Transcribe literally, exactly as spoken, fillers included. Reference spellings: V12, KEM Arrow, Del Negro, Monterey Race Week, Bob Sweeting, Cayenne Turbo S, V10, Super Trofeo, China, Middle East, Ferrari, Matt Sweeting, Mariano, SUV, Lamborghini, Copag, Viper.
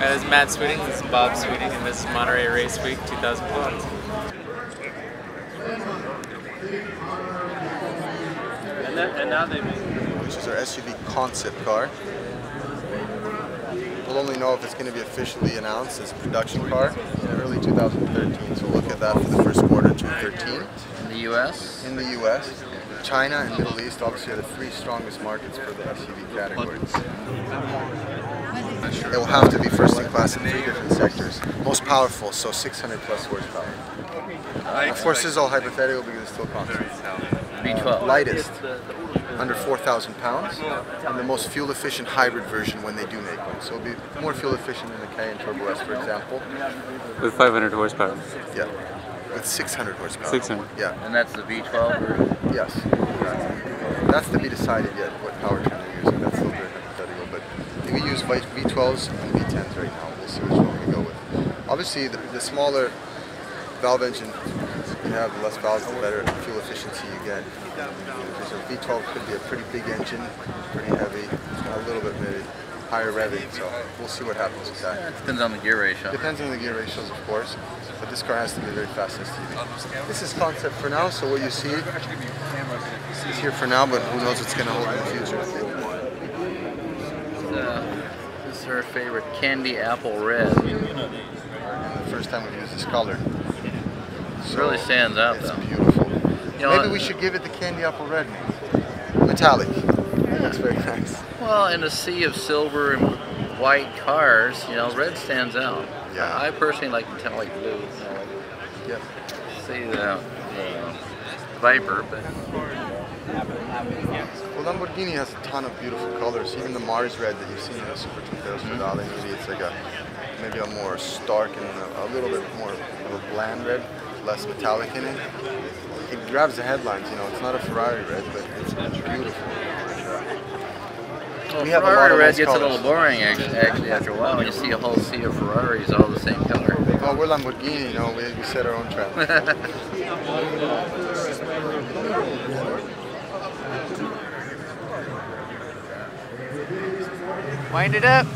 This is Matt Sweeting, this is Bob Sweeting, and this is Monterey Race Week twenty twelve. And, then, and now they make This is our S U V concept car. We'll only know if it's going to be officially announced as a production car in early two thousand thirteen, so we'll look at that for the first quarter of twenty thirteen. In the U S? In the U S. China and Middle East obviously are the three strongest markets for the S U V categories. It will have to be first in class in three different sectors. Most powerful, so six hundred plus horsepower. Uh, of course, this is all hypothetical because it's still concept. Uh, lightest, under four thousand pounds, and the most fuel-efficient hybrid version when they do make one. So it'll be more fuel-efficient than the Cayenne Turbo S, for example. With five hundred horsepower. Yeah. With six hundred horsepower. six hundred. Yeah. And that's the V twelve? Or? Yes. Uh, that's to be decided yet, what powertrain they're using. That's a little bit hypothetical, but I think we use V twelves and V tens right now. We'll see which one we go with. Obviously, the, the smaller valve engine you have, the less valves, the better fuel efficiency you get. So V twelve could be a pretty big engine, pretty heavy, a little bit maybe higher revving, so we'll see what happens with that. Yeah, depends on the gear ratio. Depends on the gear ratios, of course, but this car has to be very fast S U V. This is concept for now, so what you see is here for now, but who knows what's going to hold in the future. Uh, this is her favorite, candy apple red. And the first time we've used this color. So it really stands out, it's though. It's beautiful. You know, maybe we should give it the candy apple red name. Metallic. That's very nice. Well, in a sea of silver and white cars, you know, red stands out. Yeah. I personally like metallic blue. You know, yep. See the, the Viper, but. Well, Lamborghini has a ton of beautiful colors. Even the Mars red that you've seen in the Super Trofeo, mm-hmm. maybe it's like a maybe a more stark and a, a little bit more of a bland red, less metallic in it. It grabs the headlines. You know, it's not a Ferrari red, but it's beautiful. Well, we have Ferrari a red gets colors. a little boring actually, actually after a while when you see a whole sea of Ferraris all the same color. Well, we're Lamborghini, you know, we, we set our own trend. Wind it up.